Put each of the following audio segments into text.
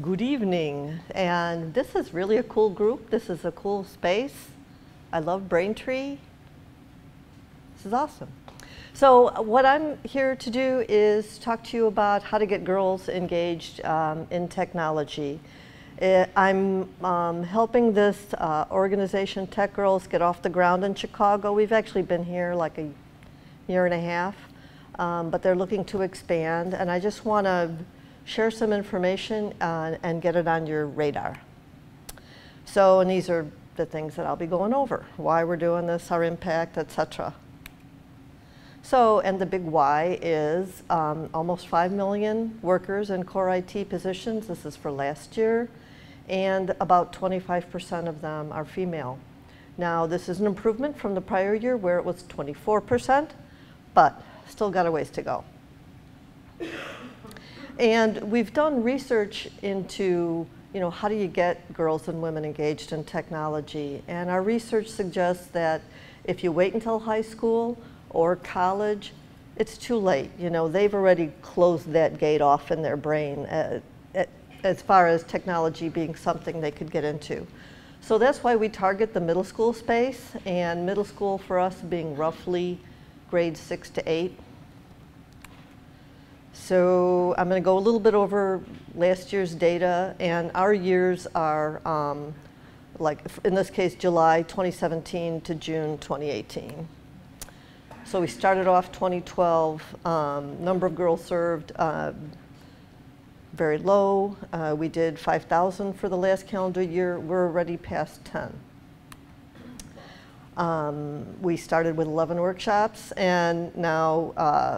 Good evening, and this is really a cool group. This is a cool space. I love Braintree. This is awesome. So what I'm here to do is talk to you about how to get girls engaged in technology. I'm helping this organization, TechGirlz, get off the ground in Chicago. We've actually been here like a year and a half, but they're looking to expand, and I just want to share some information and get it on your radar. So, and these are the things that I'll be going over, why we're doing this, our impact, etc. So, and the big why is almost 5 million workers in core IT positions. This is for last year, and about 25% of them are female. Now, this is an improvement from the prior year where it was 24%, but still got a ways to go. And we've done research into, you know, how do you get girls and women engaged in technology? And our research suggests that if you wait until high school or college, it's too late. You know, they've already closed that gate off in their brain as far as technology being something they could get into. So that's why we target the middle school space, and middle school for us being roughly grades 6 to 8. So I'm going to go a little bit over last year's data, and our years are like, in this case, July 2017 to June 2018. So we started off 2012, number of girls served very low. We did 5,000 for the last calendar year. We're already past 10. We started with 11 workshops, and now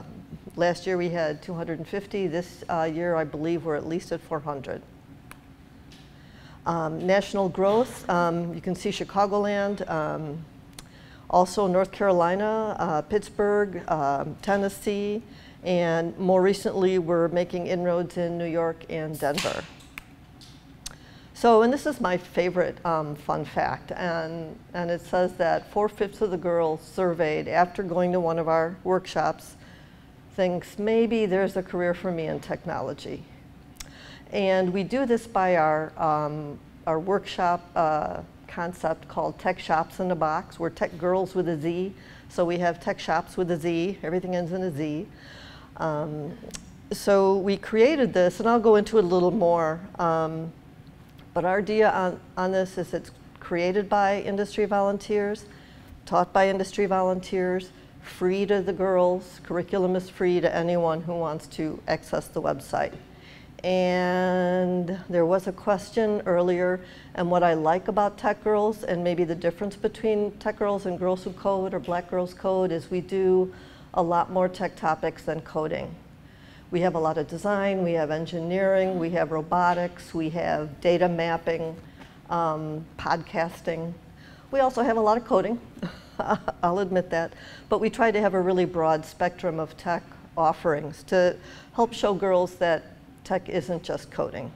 last year we had 250. This year, I believe, we're at least at 400. National growth, you can see Chicagoland, also North Carolina, Pittsburgh, Tennessee, and more recently, we're making inroads in New York and Denver. So, and this is my favorite fun fact, and it says that 4/5 of the girls surveyed after going to one of our workshops thinks maybe there's a career for me in technology. And we do this by our workshop concept called TechShopz in a Box. We're TechGirlz with a Z, so we have TechShopz with a Z. Everything ends in a Z. So we created this, and I'll go into it a little more. But our idea on this is it's created by industry volunteers, taught by industry volunteers, free to the girls. Curriculum is free to anyone who wants to access the website. And there was a question earlier, and what I like about TechGirlz, and maybe the difference between TechGirlz and Girls Who Code or Black Girls Code, is we do a lot more tech topics than coding. We have a lot of design, we have engineering, we have robotics, we have data mapping, podcasting. We also have a lot of coding. I'll admit that, but we try to have a really broad spectrum of tech offerings to help show girls that tech isn't just coding.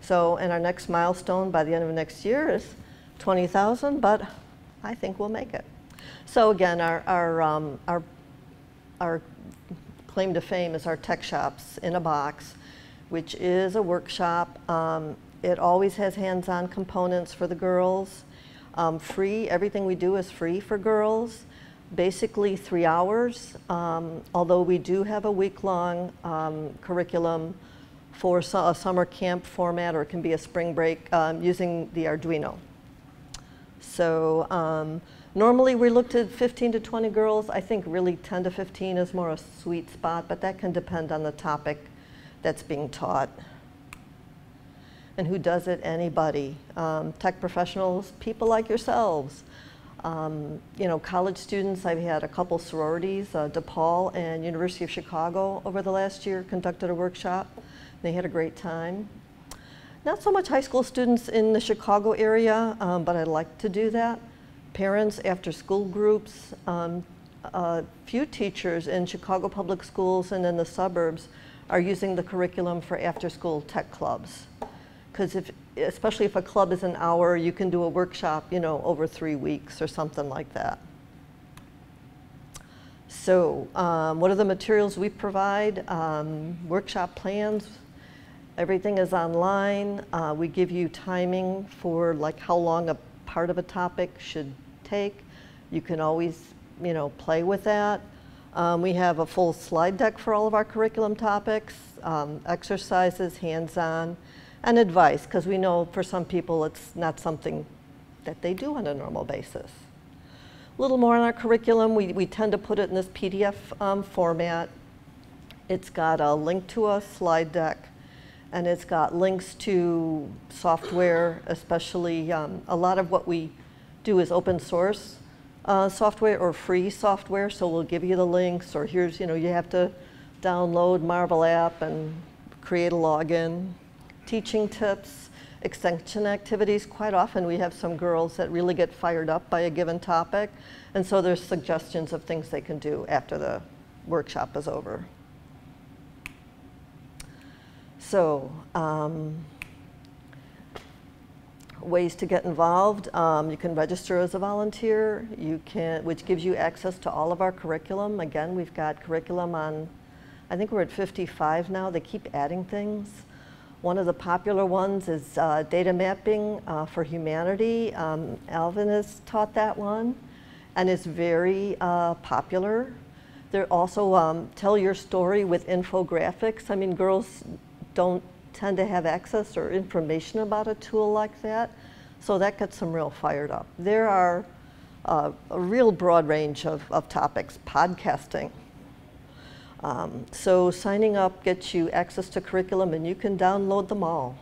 So, and our next milestone by the end of next year is 20,000, but I think we'll make it. So again, our claim to fame is our TechShopz in a Box, which is a workshop. It always has hands-on components for the girls. Free, everything we do is free for girls, basically 3 hours, although we do have a week-long curriculum for a summer camp format, or it can be a spring break, using the Arduino. So normally we looked at 15 to 20 girls. I think really 10 to 15 is more a sweet spot, but that can depend on the topic that's being taught. And who does it? Anybody. Tech professionals, people like yourselves. You know, college students. I've had a couple sororities, DePaul and University of Chicago, over the last year conducted a workshop. They had a great time. Not so much high school students in the Chicago area, but I like to do that. Parents, after school groups, a few teachers in Chicago public schools and in the suburbs are using the curriculum for after school tech clubs. Because especially if a club is an hour, you can do a workshop, you know, over 3 weeks or something like that. So what are the materials we provide? Workshop plans, Everything is online. We give you timing for like how long a part of a topic should take. You can always, you know, play with that. We have a full slide deck for all of our curriculum topics, exercises, hands-on, and advice, because we know for some people it's not something that they do on a normal basis. A little more on our curriculum. We tend to put it in this PDF format. It's got a link to a slide deck, and it's got links to software, especially a lot of what we do is open source software or free software, so we'll give you the links, or here's, you know, you have to download Marvel app and create a login. Teaching tips, extension activities. Quite often we have some girls that really get fired up by a given topic, and so there's suggestions of things they can do after the workshop is over. So, ways to get involved. You can register as a volunteer, which gives you access to all of our curriculum. Again, we've got curriculum on, I think we're at 55 now. They keep adding things. One of the popular ones is data mapping for humanity. Alvin has taught that one, and it's very popular. They're also tell your story with infographics. I mean, girls don't tend to have access or information about a tool like that, so that gets them real fired up. There are a real broad range of topics. Podcasting. So signing up gets you access to curriculum, and you can download them all.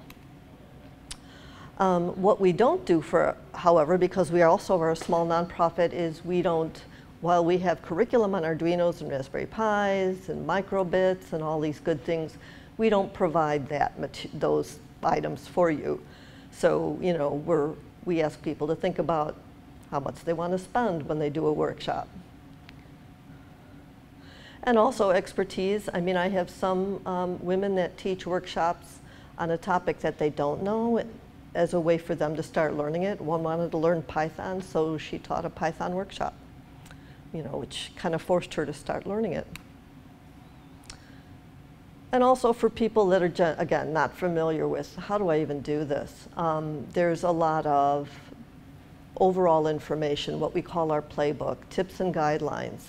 What we don't do, however, because we also are a small nonprofit, is we don't, while we have curriculum on Arduinos and Raspberry Pis and microbits and all these good things, we don't provide those items for you. So, you know, we ask people to think about how much they want to spend when they do a workshop. And also expertise. I mean, I have some women that teach workshops on a topic that they don't know as a way for them to start learning it. One wanted to learn Python, so she taught a Python workshop, you know, which kind of forced her to start learning it. And also for people that are, again, not familiar with, how do I even do this? There's a lot of overall information, what we call our playbook, tips and guidelines.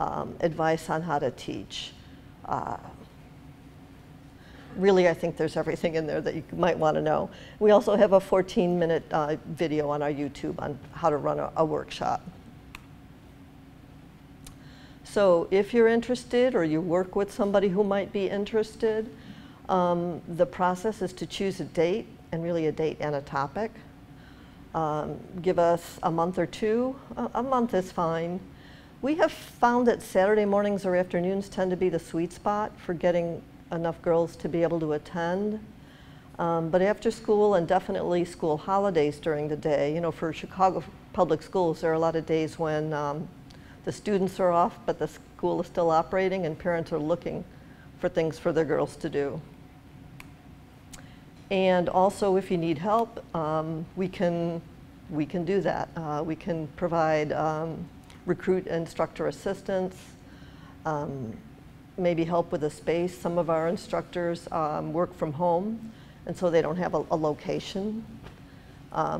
Advice on how to teach. Really, I think there's everything in there that you might want to know. We also have a 14-minute video on our YouTube on how to run a workshop. So if you're interested, or you work with somebody who might be interested, the process is to choose a date, and really a date and a topic. Give us a month or two. A month is fine. We have found that Saturday mornings or afternoons tend to be the sweet spot for getting enough girls to be able to attend. But after school, and definitely school holidays during the day, you know, for Chicago public schools, there are a lot of days when the students are off, but the school is still operating, and parents are looking for things for their girls to do. And also, if you need help, we can do that. We can provide recruit instructor assistance, maybe help with a space. Some of our instructors work from home, and so they don't have a location.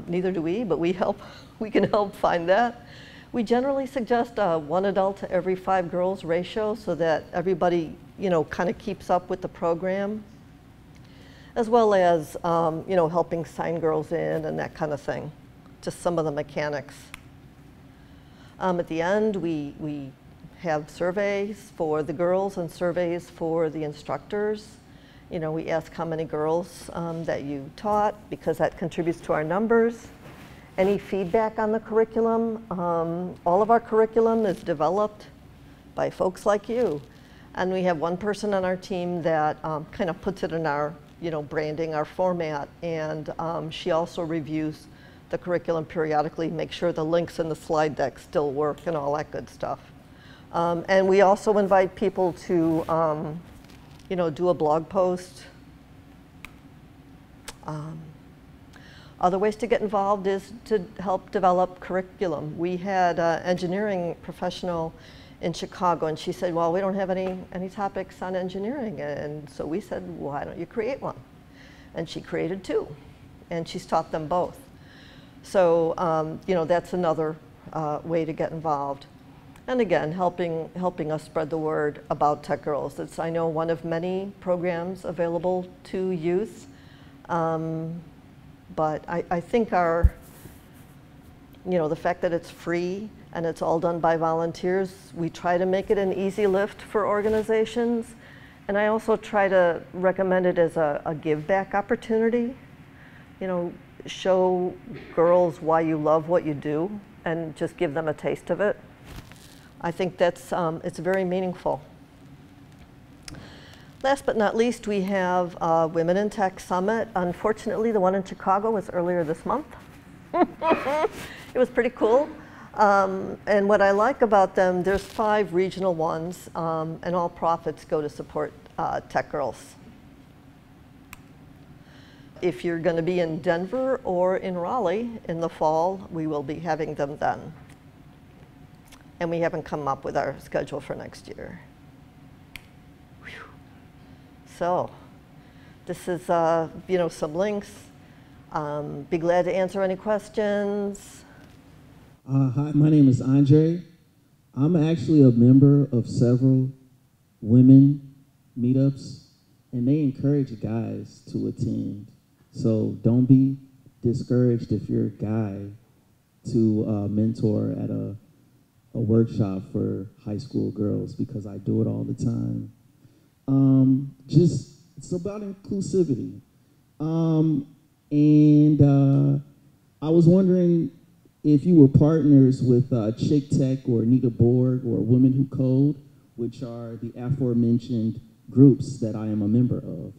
Neither do we, but we can help find that. We generally suggest a 1 adult to every 5 girls ratio, so that everybody, you know, kind of keeps up with the program, as well as, you know, helping sign girls in and that kind of thing, just some of the mechanics. At the end, we have surveys for the girls and surveys for the instructors. You know, we ask how many girls that you taught, because that contributes to our numbers. Any feedback on the curriculum? All of our curriculum is developed by folks like you. And we have one person on our team that kind of puts it in our, you know, branding, our format. And she also reviews the curriculum periodically, make sure the links in the slide deck still work and all that good stuff. And we also invite people to, you know, do a blog post. Other ways to get involved is to help develop curriculum. We had an engineering professional in Chicago, and she said, well, we don't have any topics on engineering. And so we said, why don't you create one? and she created two, and she's taught them both. So you know, that's another way to get involved. And again, helping us spread the word about TechGirlz. It's, I know, one of many programs available to youth, but I think our, the fact that it's free and it's all done by volunteers, we try to make it an easy lift for organizations. And I also try to recommend it as a give back opportunity. You know, show girls why you love what you do and just give them a taste of it. I think that's, it's very meaningful. Last but not least, we have Women in Tech Summit. Unfortunately, the one in Chicago was earlier this month. It was pretty cool. And what I like about them, there's 5 regional ones, and all profits go to support TechGirlz. If you're going to be in Denver or in Raleigh in the fall, we will be having them then. And we haven't come up with our schedule for next year. Whew. So this is you know, some links. Be glad to answer any questions. Hi, my name is Andre. I'm actually a member of several women meetups, and they encourage guys to attend. So don't be discouraged if you're a guy to mentor at a workshop for high school girls, because I do it all the time. Just, it's about inclusivity. I was wondering if you were partners with ChickTech or Anita Borg or Women Who Code, which are the aforementioned groups that I am a member of.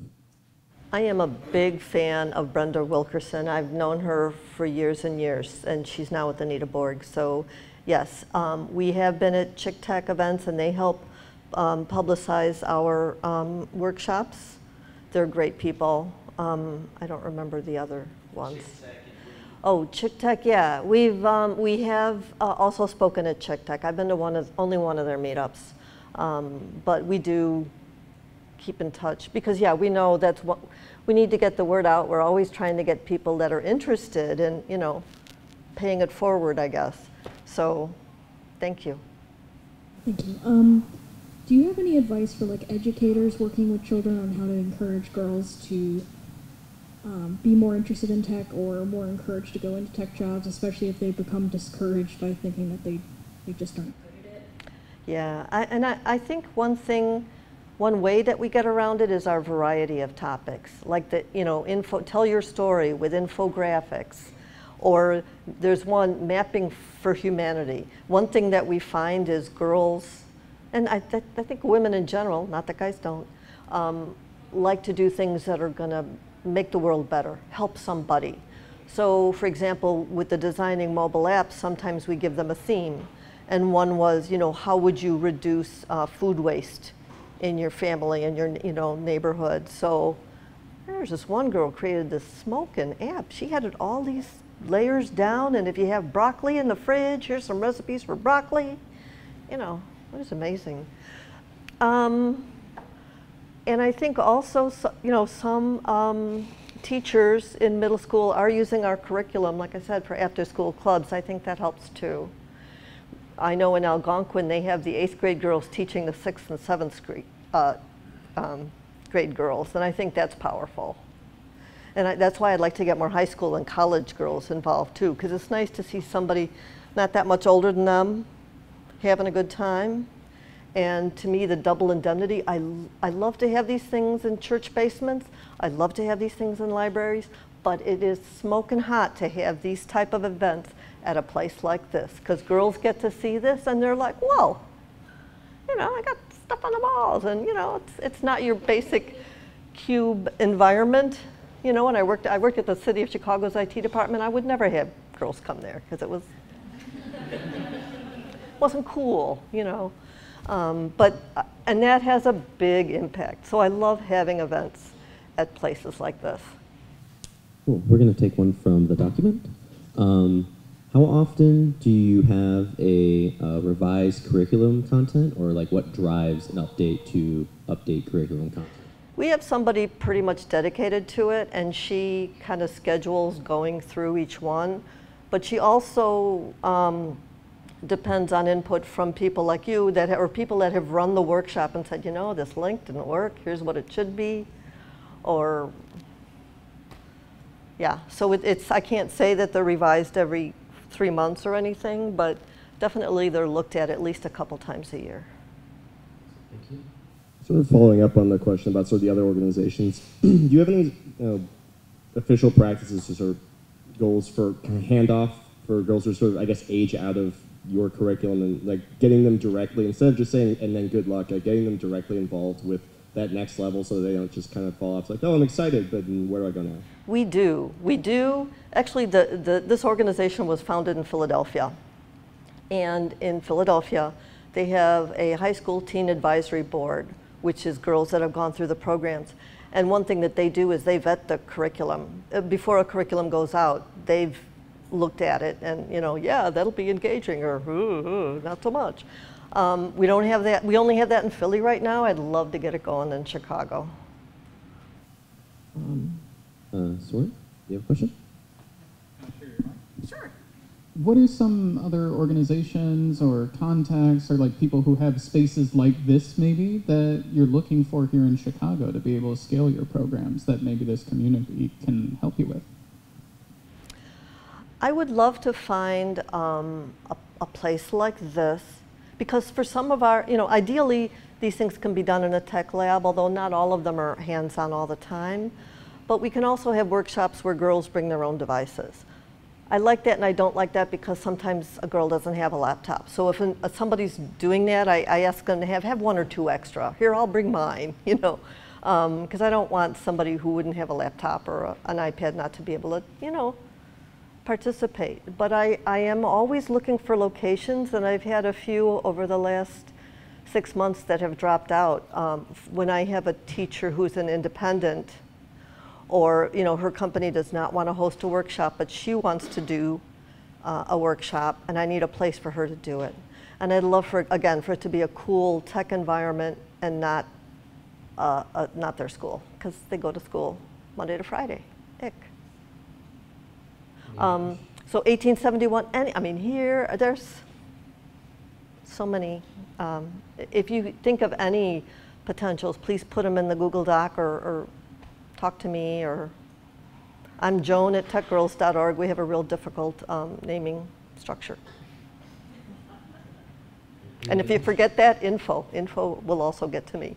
I am a big fan of Brenda Wilkerson. I've known her for years and years, and she's now with Anita Borg. So yes, we have been at ChickTech events, and they help publicize our workshops. They're great people. I don't remember the other ones. Oh, ChickTech, yeah. We've, we have also spoken at ChickTech. I've been to only one of their meetups, but we do keep in touch because, yeah, we know that's what we need to get the word out. We're always trying to get people that are interested in, you know, paying it forward, I guess. So, thank you. Thank you. Do you have any advice for like educators working with children on how to encourage girls to be more interested in tech or more encouraged to go into tech jobs, especially if they become discouraged by thinking that they just aren't good at it? Yeah, I think one way that we get around it is our variety of topics, like the, you know, tell your story with infographics, or there's one, mapping for humanity. One thing that we find is girls, and I think women in general, not that guys don't, like to do things that are gonna make the world better, help somebody. So for example, with the designing mobile apps, sometimes we give them a theme. And one was, you know, how would you reduce food waste in your family and your, you know, neighborhood? So there's this one girl created this smoking app. She had it all these layers down, and if you have broccoli in the fridge, here's some recipes for broccoli. You know, it was amazing. And I think also, you know, some teachers in middle school are using our curriculum, like I said, for after-school clubs. I think that helps too. I know in Algonquin they have the 8th grade girls teaching the 6th and 7th grade, girls, and I think that's powerful. And that's why I'd like to get more high school and college girls involved too, because it's nice to see somebody not that much older than them having a good time. And to me, the double indemnity, I love to have these things in church basements. I love to have these things in libraries, but it is smoking hot to have these type of events at a place like this, because girls get to see this and they're like, whoa, you know, I got stuff on the walls, and you know, it's not your basic cube environment. You know, when I worked at the City of Chicago's IT department, I would never have girls come there because it was wasn't cool, you know. And that has a big impact. So I love having events at places like this. Cool. We're going to take one from the document. How often do you have a revised curriculum content, or like what drives an update to update curriculum content? We have somebody pretty much dedicated to it, and she kind of schedules going through each one. But she also depends on input from people like you that or people that have run the workshop and said, you know, this link didn't work, here's what it should be, or yeah. So it's I can't say that they're revised every 3 months or anything, but definitely they're looked at least a couple times a year. Thank you. Sort of following up on the question about sort of the other organizations, do you have any official practices or sort of goals for handoff for girls who are sort of, I guess, age out of your curriculum and like getting them directly, instead of just saying, and then good luck, like getting them directly involved with that next level so they don't just kind of fall off. It's like, oh, I'm excited, but where do I go now? We do. We do. Actually, this organization was founded in Philadelphia. And in Philadelphia, they have a high school teen advisory board, which is girls that have gone through the programs. And one thing that they do is they vet the curriculum. Before a curriculum goes out, they've looked at it and, you know, yeah, that'll be engaging, or not so much. We don't have that. We only have that in Philly right now. I'd love to get it going in Chicago. Sorry, you have a question? Sure. What are some other organizations or contacts or like people who have spaces like this maybe that you're looking for here in Chicago to be able to scale your programs that maybe this community can help you with? I would love to find a place like this, because for some of our, you know, ideally these things can be done in a tech lab, although not all of them are hands-on all the time. But we can also have workshops where girls bring their own devices. I like that and I don't like that, because sometimes a girl doesn't have a laptop. So if somebody's doing that, I ask them to have one or two extra. Here, I'll bring mine, you know, because I don't want somebody who wouldn't have a laptop or an iPad not to be able to, you know, participate. But I am always looking for locations, and I've had a few over the last 6 months that have dropped out. When I have a teacher who's an independent, or you know, her company does not want to host a workshop, but she wants to do a workshop, and I need a place for her to do it. And I'd love for, again, for it to be a cool tech environment and not their school, because they go to school Monday to Friday. Ick. So 1871, I mean, here, there's so many. If you think of any potentials, please put them in the Google Doc, or talk to me, or I'm Joan at TechGirlz.org. We have a real difficult naming structure. And if you forget that, info will also get to me.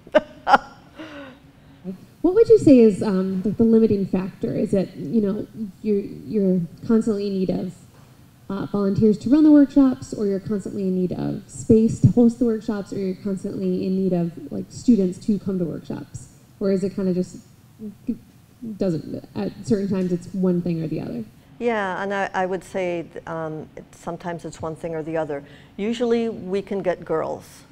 What would you say is the limiting factor? Is it, you know, you're constantly in need of volunteers to run the workshops, or you're constantly in need of space to host the workshops, or you're constantly in need of like students to come to workshops? Or is it kind of just doesn't, at certain times it's one thing or the other? Yeah, and I would say sometimes it's one thing or the other. Usually we can get girls.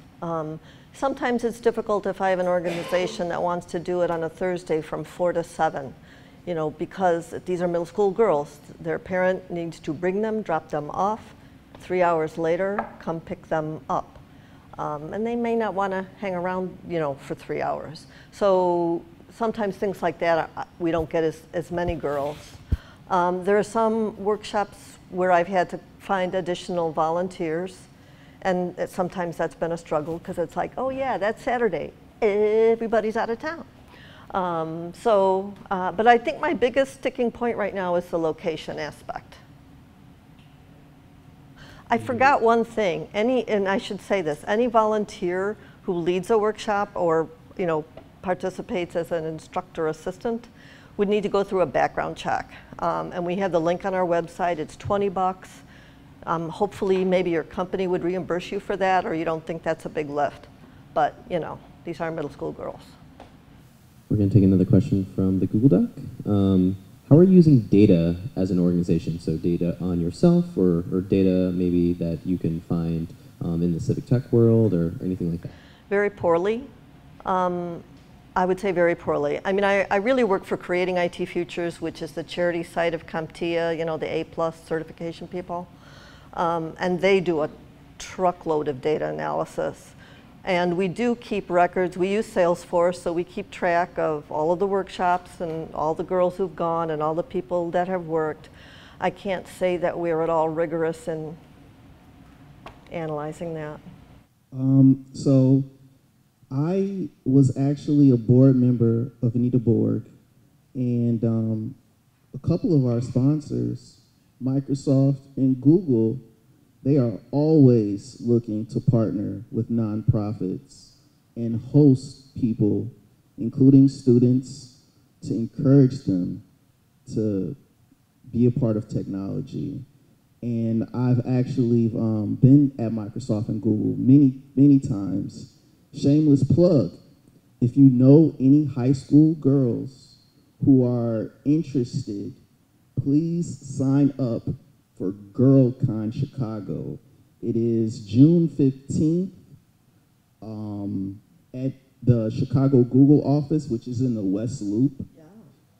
Sometimes it's difficult if I have an organization that wants to do it on a Thursday from 4 to 7, you know, because these are middle school girls. Their parent needs to bring them, drop them off, 3 hours later, come pick them up. And they may not want to hang around, you know, for 3 hours. So sometimes things like that, we don't get as many girls. There are some workshops where I've had to find additional volunteers, and sometimes that's been a struggle, because it's like, oh yeah, that's Saturday. Everybody's out of town. But I think my biggest sticking point right now is the location aspect. I forgot one thing. And I should say this, any volunteer who leads a workshop or, you know, participates as an instructor assistant would need to go through a background check. And we have the link on our website. It's $20. Hopefully, maybe your company would reimburse you for that, or you don't think that's a big lift. But, you know, these are middle school girls. We're going to take another question from the Google Doc. How are you using data as an organization? So data on yourself, or data maybe that you can find in the civic tech world, or anything like that? Very poorly. I would say very poorly. I mean, I really work for Creating IT Futures, which is the charity site of CompTIA, you know, the A+ certification people. And they do a truckload of data analysis. And we do keep records. We use Salesforce, so we keep track of all of the workshops and all the girls who've gone and all the people that have worked. I can't say that we're at all rigorous in analyzing that. So I was actually a board member of Anita Borg, and a couple of our sponsors, Microsoft and Google, they are always looking to partner with nonprofits and host people, including students, to encourage them to be a part of technology. And I've actually been at Microsoft and Google many, many times. Shameless plug, if you know any high school girls who are interested, please sign up for GirlCon Chicago. It is June 15th at the Chicago Google office, which is in the West Loop. Yeah.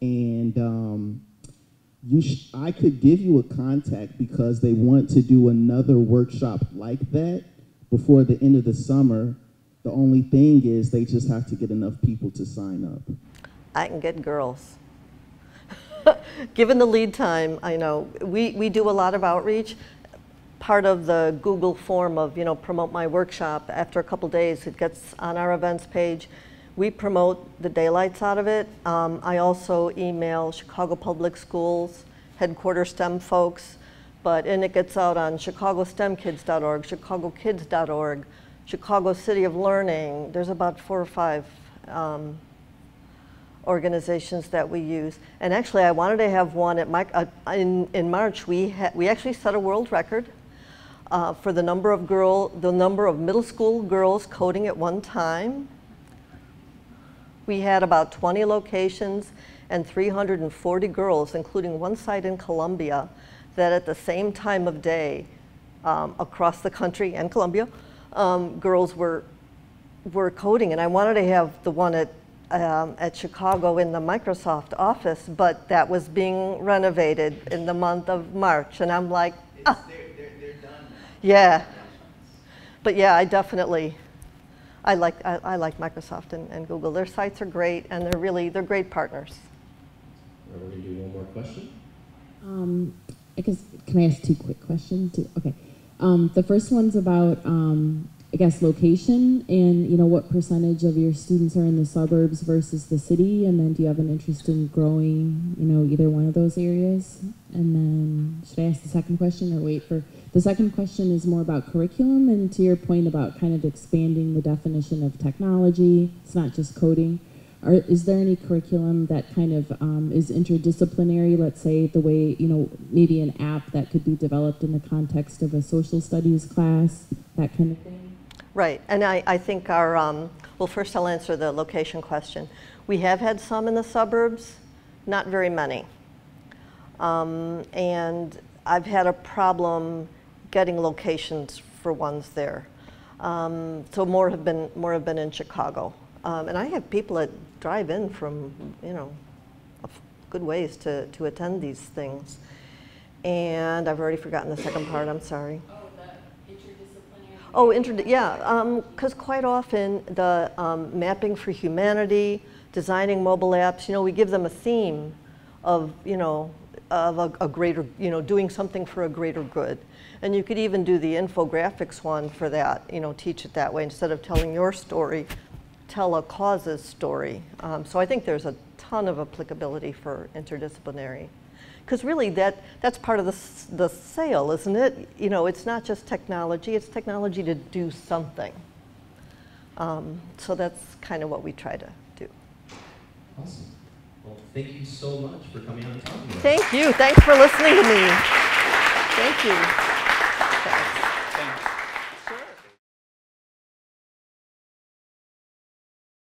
And I could give you a contact because they want to do another workshop like that before the end of the summer. The only thing is they just have to get enough people to sign up. I can get girls. Given the lead time, I know, we do a lot of outreach. Part of the Google form of, you know, promote my workshop, after a couple days it gets on our events page. We promote the daylights out of it. I also email Chicago Public Schools, headquarter STEM folks, and it gets out on Chicago STEMkids.org, ChicagoKids.org, Chicago City of Learning. There's about 4 or 5 organizations that we use. And actually I wanted to have one at my, in March. We actually set a world record for the number of middle school girls coding at one time. We had about 20 locations and 340 girls, including one site in Colombia, that at the same time of day across the country and Colombia, girls were coding. And I wanted to have the one at Chicago in the Microsoft office, but that was being renovated in the month of March, and I'm like, ah. They're done now. Yeah, but yeah, I like Microsoft and Google. Their sites are great, and they're great partners. We're going to do one more question. I guess, can I ask 2 quick questions? Okay, the first one's about I guess location, and you know, what percentage of your students are in the suburbs versus the city, and then do you have an interest in growing, you know, either one of those areas? And then should I ask the second question or wait for the second question? Is more about curriculum, and to your point about kind of expanding the definition of technology, it's not just coding. Is there any curriculum that kind of is interdisciplinary, let's say the way, you know, maybe an app that could be developed in the context of a social studies class, that kind of thing? Right, and I think our, well, first I'll answer the location question. We have had some in the suburbs, not very many. And I've had a problem getting locations for ones there. So more have been in Chicago. And I have people that drive in from, you know, good ways to attend these things. And I've already forgotten the second part, I'm sorry. Oh, yeah, because quite often the mapping for humanity, designing mobile apps, you know, we give them a theme of, you know, of a greater, you know, doing something for a greater good. And you could even do the infographics one for that, you know, teach it that way. Instead of telling your story, tell a cause's story. So I think there's a ton of applicability for interdisciplinary. Because really, that's part of the sale, isn't it? You know, it's not just technology, it's technology to do something. So that's kind of what we try to do. Awesome. Well, thank you so much for coming on and talking to us. Thank you. Thanks for listening to me. Thank you.